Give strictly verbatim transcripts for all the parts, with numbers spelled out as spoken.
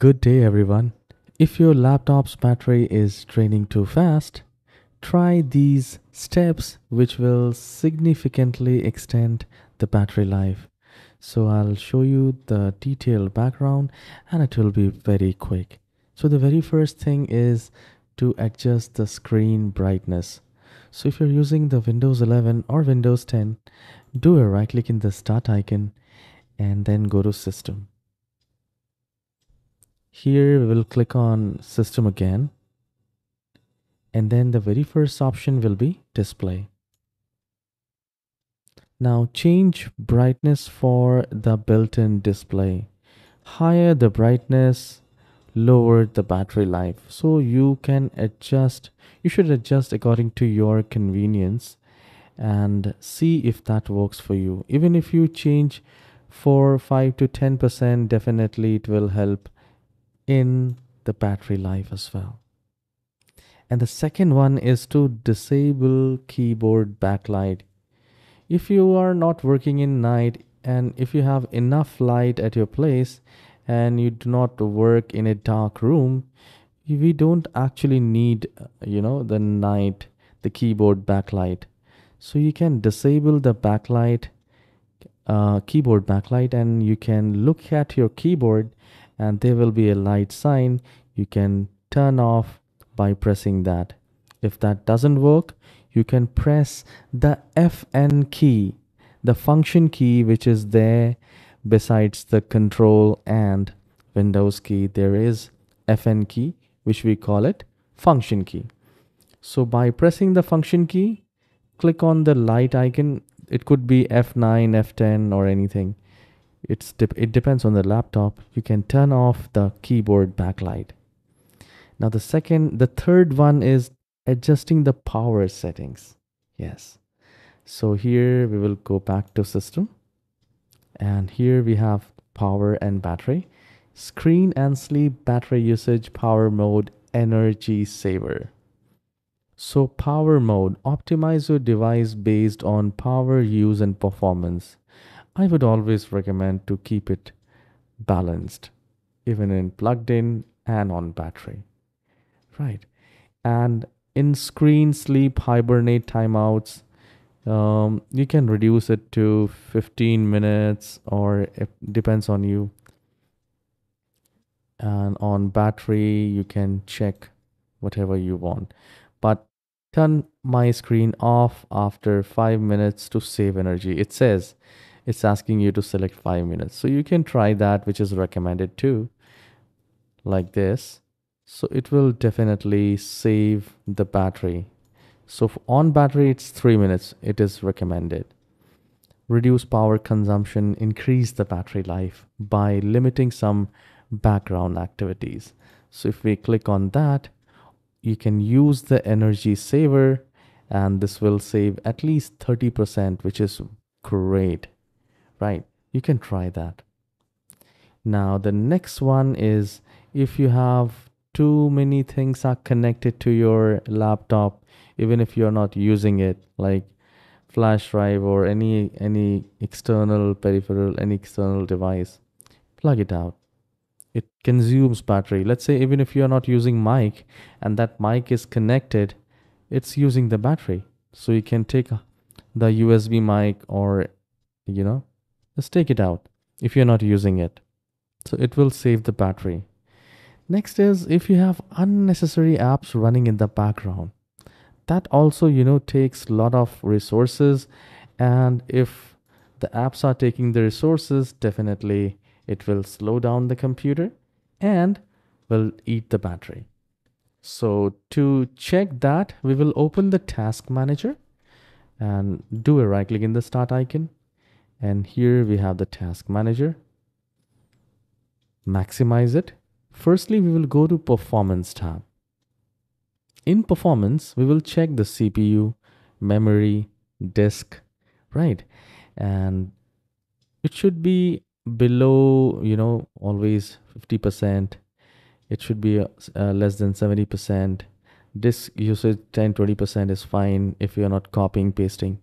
Good day everyone. If your laptop's battery is draining too fast, try these steps which will significantly extend the battery life. So I'll show you the detailed background and it will be very quick. So the very first thing is to adjust the screen brightness. So if you're using the Windows eleven or Windows ten, do a right click in the start icon and then go to system. Here we will click on system again, and then the very first option will be display. Now change brightness for the built-in display. Higher the brightness, lower the battery life. So you can adjust, you should adjust according to your convenience and see if that works for you. Even if you change four, five to ten percent, definitely it will help in the battery life as well. And the second one is to disable keyboard backlight. If you are not working in night and if you have enough light at your place and you do not work in a dark room, we don't actually need, you know, the night, the keyboard backlight. So you can disable the backlight, uh, keyboard backlight, and you can look at your keyboard and there will be a light sign. You can turn off by pressing that. If that doesn't work, you can press the F N key, the function key which is there besides the control and Windows key. There is F N key, which we call it function key. So by pressing the function key, click on the light icon. It could be F nine, F ten or anything. It's de- it depends on the laptop. You can turn off the keyboard backlight. Now the second, the third one is adjusting the power settings. Yes. So here we will go back to system. And here we have power and battery, screen and sleep, battery usage, power mode, energy saver. So power mode, optimize your device based on power use and performance. I would always recommend to keep it balanced, even in plugged in and on battery, right? And in screen sleep, hibernate timeouts, um, you can reduce it to fifteen minutes or it depends on you. And on battery, you can check whatever you want, but turn my screen off after five minutes to save energy. It says, it's asking you to select five minutes. So you can try that, which is recommended too, like this. So it will definitely save the battery. So on battery, it's three minutes. It is recommended. Reduce power consumption, increase the battery life by limiting some background activities. So if we click on that, you can use the energy saver and this will save at least thirty percent, which is great. Right, you can try that. Now the next one is if you have too many things are connected to your laptop, even if you're not using it, like flash drive or any any external peripheral, any external device, plug it out. It consumes battery. Let's say even if you're not using mic and that mic is connected, it's using the battery. So you can take the U S B mic or, you know, just take it out if you're not using it. So it will save the battery. Next is if you have unnecessary apps running in the background. That also, you know, takes a lot of resources. And if the apps are taking the resources, definitely it will slow down the computer and will eat the battery. So to check that, we will open the task manager and do a right click in the start icon. And here we have the task manager. Maximize it. Firstly, we will go to performance tab. In performance, we will check the C P U, memory, disk, right? And it should be below, you know, always fifty percent. It should be uh, less than seventy percent. Disk usage ten to twenty percent is fine if you're not copying, pasting,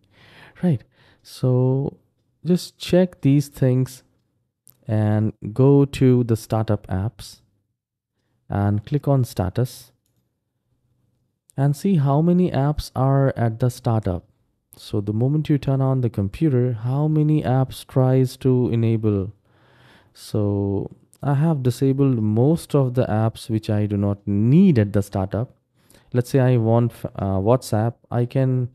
right? So just check these things and go to the startup apps and click on status and see how many apps are at the startup. So the moment you turn on the computer, how many apps tries to enable. So I have disabled most of the apps which I do not need at the startup. Let's say I want uh, WhatsApp. I can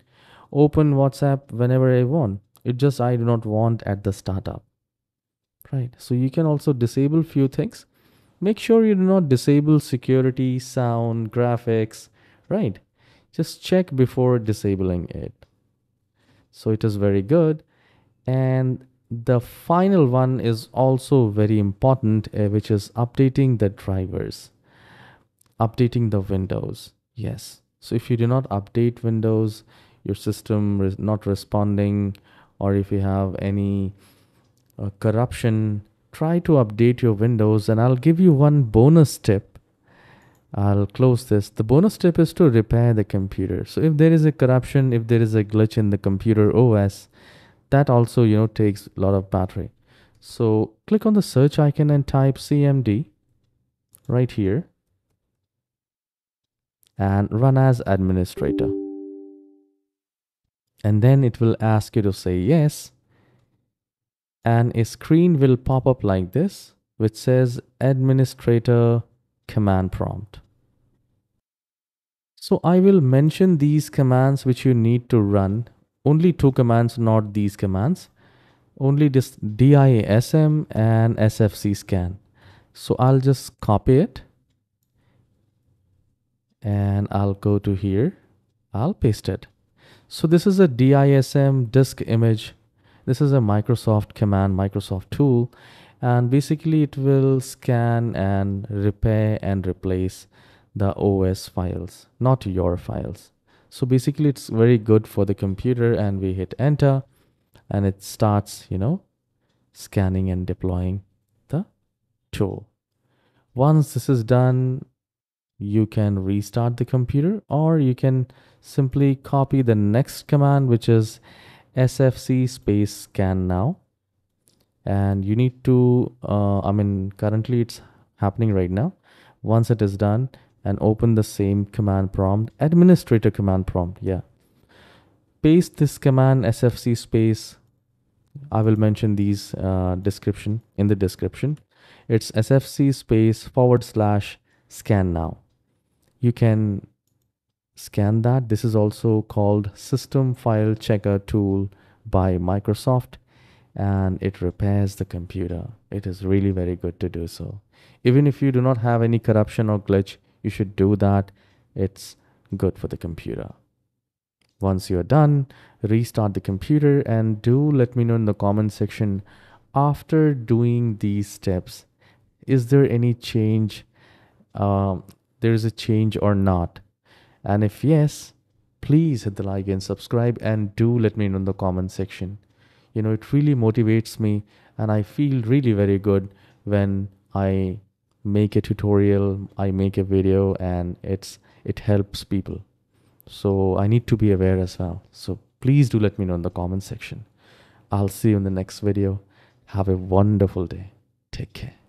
open WhatsApp whenever I want. It just I do not want at the startup. Right. So you can also disable few things. Make sure you do not disable security, sound, graphics. Right. Just check before disabling it. So it is very good. And the final one is also very important, uh, which is updating the drivers, updating the Windows. Yes. So if you do not update Windows, your system is not responding, or if you have any uh, corruption, try to update your Windows. And I'll give you one bonus tip. I'll close this. The bonus tip is to repair the computer. So if there is a corruption, if there is a glitch in the computer O S, that also, you know, takes a lot of battery. So click on the search icon and type C M D right here and run as administrator. And then it will ask you to say yes. And a screen will pop up like this, which says administrator command prompt. So I will mention these commands which you need to run. Only two commands, not these commands. Only this D I S M and S F C scan. So I'll just copy it. And I'll go to here. I'll paste it. So this is a D I S M disk image. This is a Microsoft command, Microsoft tool. And basically it will scan and repair and replace the O S files, not your files. So basically it's very good for the computer, and we hit enter and it starts, you know, scanning and deploying the tool. Once this is done, you can restart the computer, or you can simply copy the next command, which is S F C space scan now. And you need to, uh, I mean, currently it's happening right now. Once it is done, and open the same command prompt, administrator command prompt. Yeah. Paste this command S F C space. I will mention these uh, description in the description. It's S F C space forward slash scan now. You can scan that. This is also called system file checker tool by Microsoft, and it repairs the computer. It is really very good to do so. Even if you do not have any corruption or glitch, you should do that. It's good for the computer. Once you're done, restart the computer, and do let me know in the comment section, after doing these steps, is there any change? Um, there is a change or not? And if yes, please hit the like and subscribe, and do let me know in the comment section. You know, it really motivates me, and I feel really very good when I make a tutorial, I make a video, and it's it helps people. So I need to be aware as well. So please do let me know in the comment section. I'll see you in the next video. Have a wonderful day. Take care.